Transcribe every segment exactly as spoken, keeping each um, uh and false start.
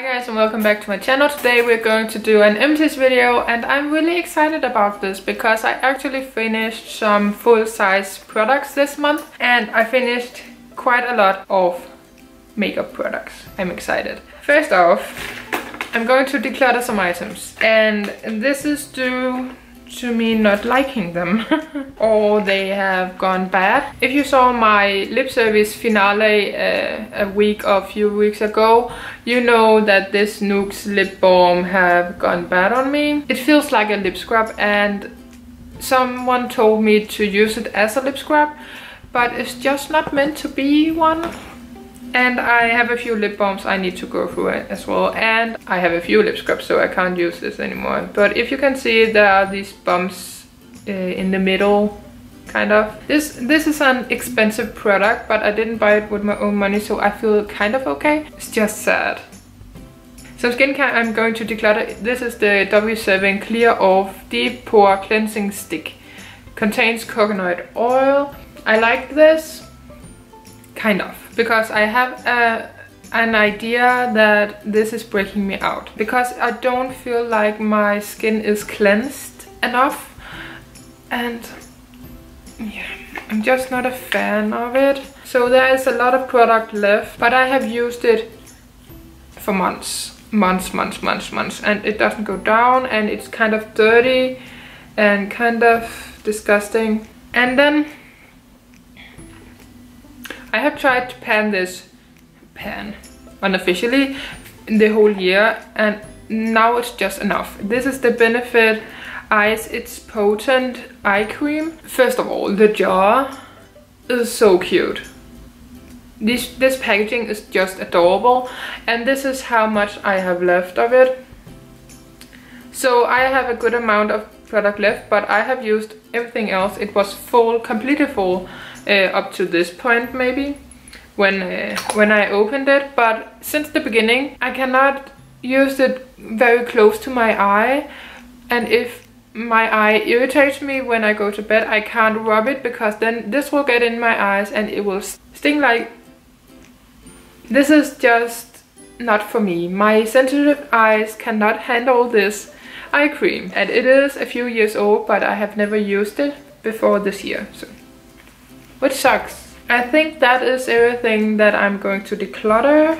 Hi guys and welcome back to my channel. Today we're going to do an empties video and I'm really excited about this because I actually finished some full-size products this month and I finished quite a lot of makeup products. I'm excited. First off, I'm going to declutter some items and this is due to me not liking them or they have gone bad. If you saw my lip service finale uh, a week or a few weeks ago, you know that this Nuxe lip balm have gone bad on me. It feels like a lip scrub and someone told me to use it as a lip scrub, but it's just not meant to be one. And I have a few lip balms I need to go through as well, and I have a few lip scrubs, so I can't use this anymore. But if you can see, there are these bumps uh, in the middle, kind of. This this is an expensive product, but I didn't buy it with my own money, so I feel kind of okay. It's just sad. So skincare, I'm going to declutter. This is the W seven Clear Off Deep Pore Cleansing Stick. Contains coconut oil. I like this. Kind of, because I have a, an idea that this is breaking me out. Because I don't feel like my skin is cleansed enough. And yeah, I'm just not a fan of it. So there is a lot of product left, but I have used it for months. Months, months, months, months. And it doesn't go down and it's kind of dirty and kind of disgusting. And then I have tried to pan this, pan, unofficially, the whole year, and now it's just enough. This is the Benefit Eyes It's Potent Eye Cream. First of all, the jar is so cute. This, this packaging is just adorable, and this is how much I have left of it. So I have a good amount of product left, but I have used everything else. It was full, completely full. Uh, up to this point maybe, when, uh, when I opened it, but since the beginning I cannot use it very close to my eye, and if my eye irritates me when I go to bed, I can't rub it because then this will get in my eyes and it will sting like... This is just not for me. My sensitive eyes cannot handle this eye cream, and it is a few years old, but I have never used it before this year, so. Which sucks. I think that is everything that I'm going to declutter.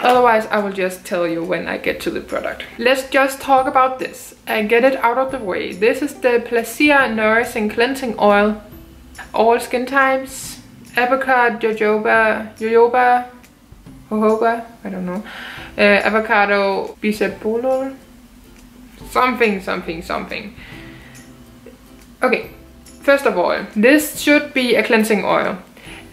Otherwise, I will just tell you when I get to the product. Let's just talk about this and get it out of the way. This is the Pleasia Nourishing Cleansing Oil. All skin types. Apricot, jojoba, jojoba, jojoba, I don't know. Uh, avocado, bisabolol. Something, something, something. Okay. First of all, this should be a cleansing oil.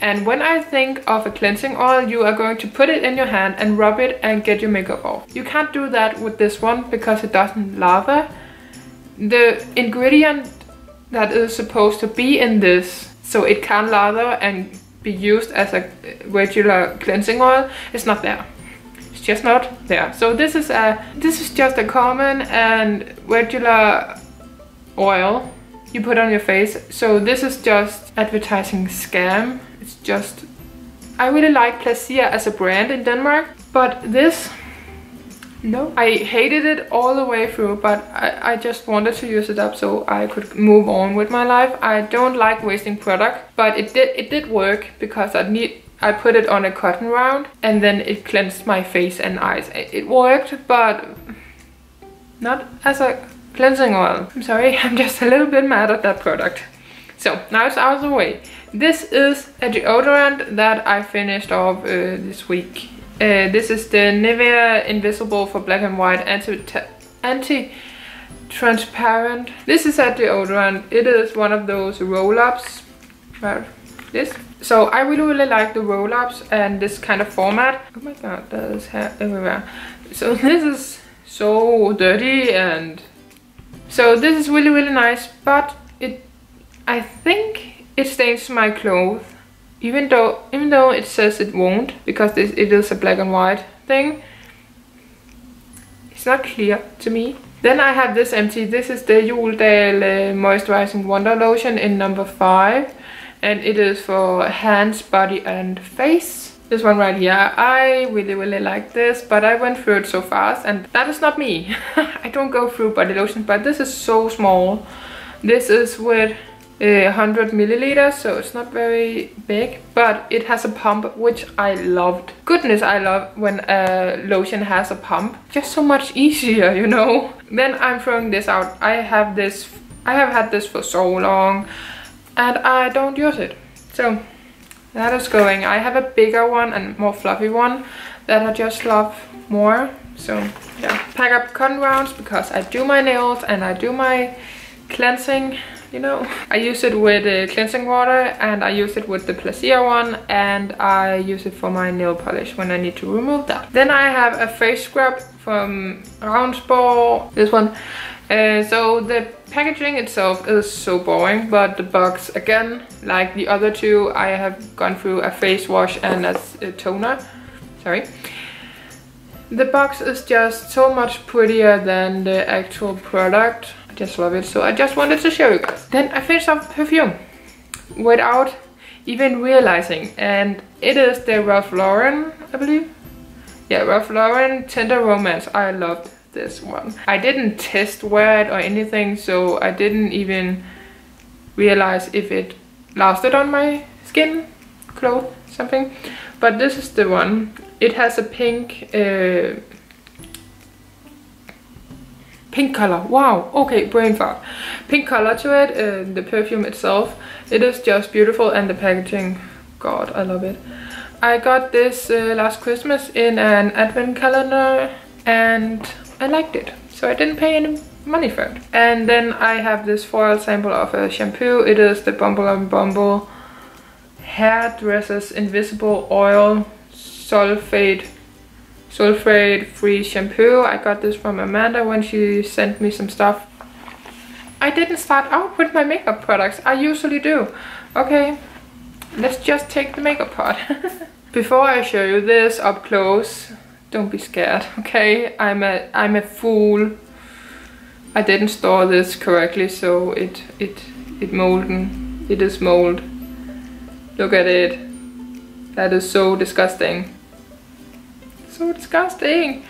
And when I think of a cleansing oil, you are going to put it in your hand and rub it and get your makeup off. You can't do that with this one because it doesn't lava. The ingredient that is supposed to be in this, so it can lava and be used as a regular cleansing oil, is not there. It's just not there. So this is a this is just a common and regular oil you put on your face. So this is just advertising scam. It's just... I really like Pleasia as a brand in Denmark, but this... No, I hated it all the way through, but I, I just wanted to use it up so I could move on with my life. I don't like wasting product, but it did it did work because I need... I put it on a cotton round and then it cleansed my face and eyes. It, it worked, but not as a cleansing oil. I'm sorry, I'm just a little bit mad at that product. So, now it's out of the way. This is a deodorant that I finished off uh, this week. Uh, this is the Nivea Invisible for Black and White Anti-Transparent. This is a deodorant. It is one of those roll-ups. Right? This. So, I really, really like the roll-ups and this kind of format. Oh my god, there is hair everywhere. So, this is so dirty and... So this is really, really nice, but it, I think it stains my clothes, even though even though it says it won't, because this, it is a black and white thing. It's not clear to me. Then I have this empty. This is the Yule Dale uh, Moisturizing Wonder Lotion in number five, and it is for hands, body and face. This one right here, I really really like this, but I went through it so fast, and that is not me. I don't go through body lotion, but this is so small. This is with uh, one hundred milliliters, so it's not very big, but it has a pump, which I loved. Goodness, I love when a lotion has a pump. Just so much easier, you know. Then I'm throwing this out. I have this, I have had this for so long, and I don't use it. So that is going. I have a bigger one and more fluffy one that I just love more. So yeah, pack up cotton rounds because I do my nails and I do my cleansing, you know. I use it with uh, cleansing water, and I use it with the Pleasia one, and I use it for my nail polish when I need to remove that. Then I have a face scrub from Roundball, this one. Uh, so the packaging itself is so boring, but the box, again, like the other two, I have gone through a face wash and a, a toner. Sorry. The box is just so much prettier than the actual product. I just love it, so I just wanted to show you guys. Then I finished off perfume without even realizing, and it is the Ralph Lauren, I believe. Yeah, Ralph Lauren Tender Romance. I loved this one. I didn't test wear it or anything, so I didn't even realize if it lasted on my skin, clothes, something. But this is the one. It has a pink uh, pink color. Wow, okay, brain fart. Pink color to it, uh, the perfume itself. It is just beautiful, and the packaging, God, I love it. I got this uh, last Christmas in an advent calendar, and I liked it, so I didn't pay any money for it. And then I have this foil sample of a shampoo. It is the Bumble and Bumble Hairdresser's Invisible Oil Sulfate Sulfate Free Shampoo. I got this from Amanda when she sent me some stuff. I didn't start out with my makeup products. I usually do. Okay, let's just take the makeup part. Before I show you this up close, don't be scared, okay? I'm a I'm a fool. I didn't store this correctly, so it it it molden. It is mold. Look at it. That is so disgusting. So disgusting.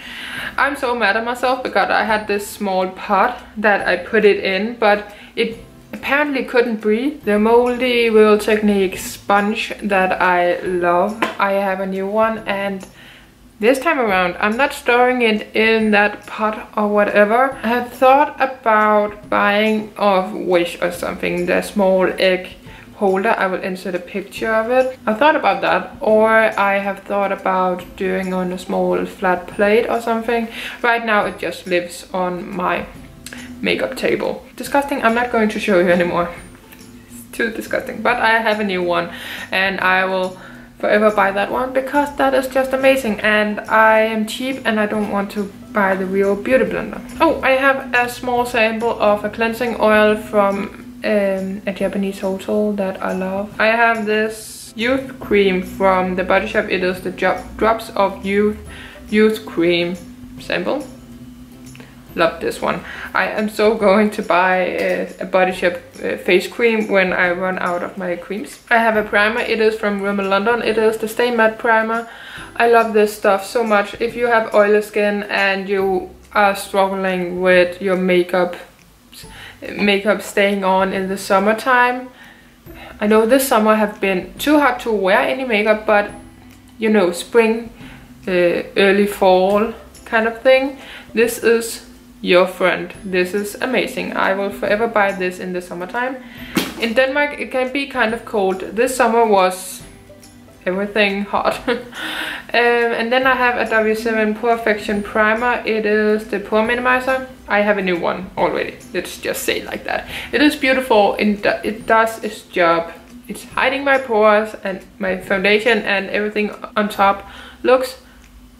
I'm so mad at myself because I had this small pot that I put it in, but it apparently couldn't breathe. The moldy Real Technique sponge that I love. I have a new one, and this time around, I'm not storing it in that pot or whatever. I had thought about buying off Wish or something, the small egg holder. I will insert a picture of it. I thought about that, or I have thought about doing on a small flat plate or something. Right now it just lives on my makeup table. Disgusting, I'm not going to show you anymore. It's too disgusting, but I have a new one, and I will forever buy that one because that is just amazing, and I am cheap and I don't want to buy the real Beauty Blender. Oh, I have a small sample of a cleansing oil from um, a Japanese hotel that I love. I have this youth cream from The Body Shop. It is the Drops of Youth Youth Cream sample. Love this one. I am so going to buy a, a Body Shop uh, face cream when I run out of my creams. I have a primer. It is from Rimmel London. It is the Stay Matte Primer. I love this stuff so much. If you have oily skin and you are struggling with your makeup makeup staying on in the summertime, I know this summer have been too hard to wear any makeup, but you know, spring, uh, early fall kind of thing, this is your friend. This is amazing. I will forever buy this in the summertime. In Denmark it can be kind of cold. This summer was everything hot. um, and then I have a W seven Perfection Primer. It is the Pore Minimizer. I have a new one already. Let's just say it like that. It is beautiful. It, do it does its job. It's hiding my pores and my foundation, and everything on top looks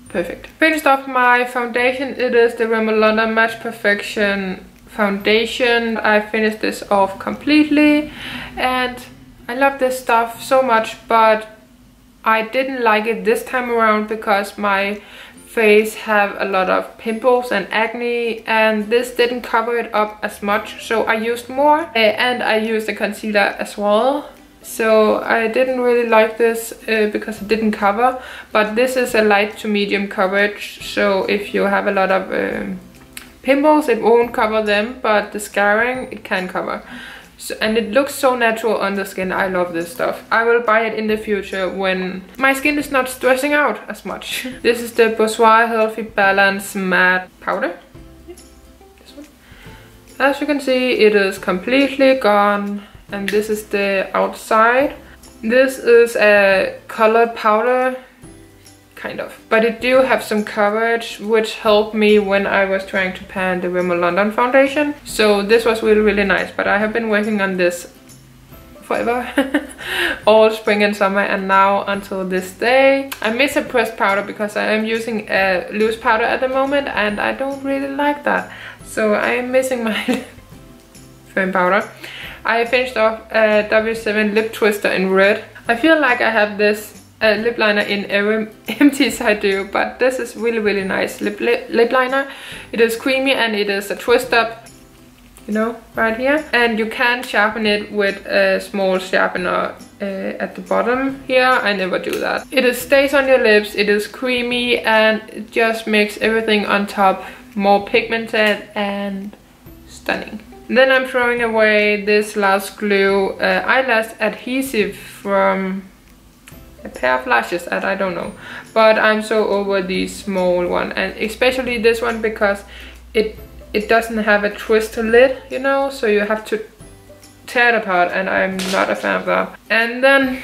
perfect. Finished off my foundation. It is the Rimmel London Match Perfection Foundation. I finished this off completely, and I love this stuff so much, but I didn't like it this time around because my face have a lot of pimples and acne, and this didn't cover it up as much, so I used more, and I used a concealer as well. So I didn't really like this uh, because it didn't cover, but this is a light to medium coverage, so if you have a lot of um, pimples it won't cover them, but the scarring it can cover. So, and it looks so natural on the skin. I love this stuff. I will buy it in the future when my skin is not stressing out as much. This is the Bourjois Healthy Balance Matte Powder. Yeah, this one. As you can see, it is completely gone. And this is the outside. This is a colored powder, kind of. But it do have some coverage, which helped me when I was trying to pan the Rimmel London foundation. So this was really, really nice. But I have been working on this forever, all spring and summer, and now until this day. I miss a pressed powder because I am using a loose powder at the moment, and I don't really like that. So I am missing my firm powder. I finished off a W seven lip twister in red. I feel like I have this Uh, lip liner in every empties I do, but this is really, really nice lip, lip lip liner. It is creamy and it is a twist up, you know, right here, and you can sharpen it with a small sharpener uh, at the bottom here. I never do that. It is stays on your lips, it is creamy, and it just makes everything on top more pigmented and stunning. Then I'm throwing away this last glue uh, eyelash adhesive from a pair of lashes that I don't know, but I'm so over the small one, and especially this one, because it it doesn't have a twist lid, you know, so you have to tear it apart, and I'm not a fan of that. And then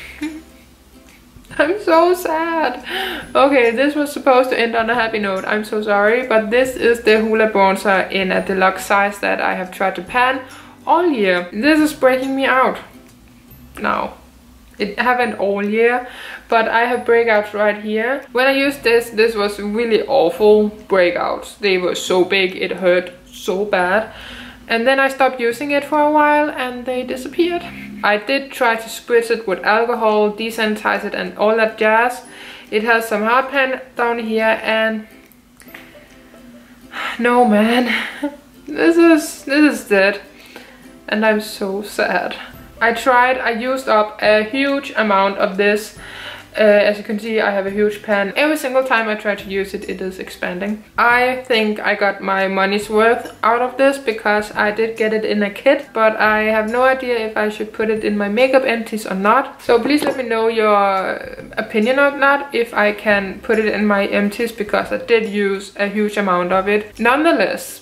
I'm so sad. Okay, this was supposed to end on a happy note. I'm so sorry, but this is the Hoola bronzer in a deluxe size that I have tried to pan all year. This is breaking me out now. It happened all year, but I have breakouts right here. When I used this, this was really awful breakouts. They were so big, it hurt so bad. And then I stopped using it for a while and they disappeared. I did try to spritz it with alcohol, desensitize it and all that jazz. It has some hard pan down here, and no man, this is, this is dead. And I'm so sad. I tried, I used up a huge amount of this. Uh, as you can see, I have a huge pan. Every single time I try to use it, it is expanding. I think I got my money's worth out of this because I did get it in a kit, but I have no idea if I should put it in my makeup empties or not. So please let me know your opinion on that, if I can put it in my empties, because I did use a huge amount of it. Nonetheless,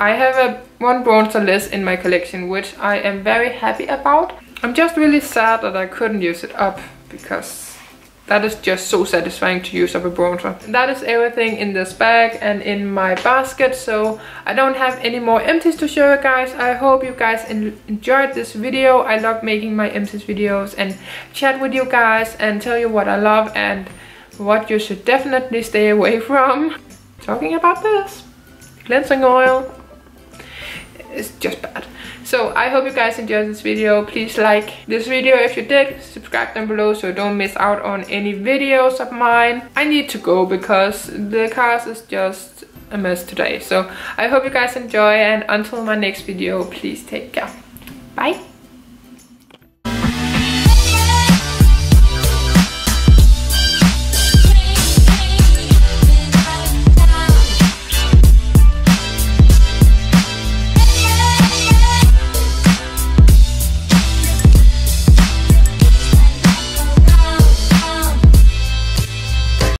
I have a one bronzer less in my collection, which I am very happy about. I'm just really sad that I couldn't use it up, because that is just so satisfying to use up a bronzer. That is everything in this bag and in my basket, so I don't have any more empties to show you guys. I hope you guys enjoyed this video. I love making my empties videos and chat with you guys and tell you what I love and what you should definitely stay away from. Talking about this cleansing oil, it's just bad. So I hope you guys enjoyed this video. Please like this video if you did, subscribe down below so don't miss out on any videos of mine. I need to go because the cars is just a mess today. So I hope you guys enjoy, and until my next video, please take care. Bye.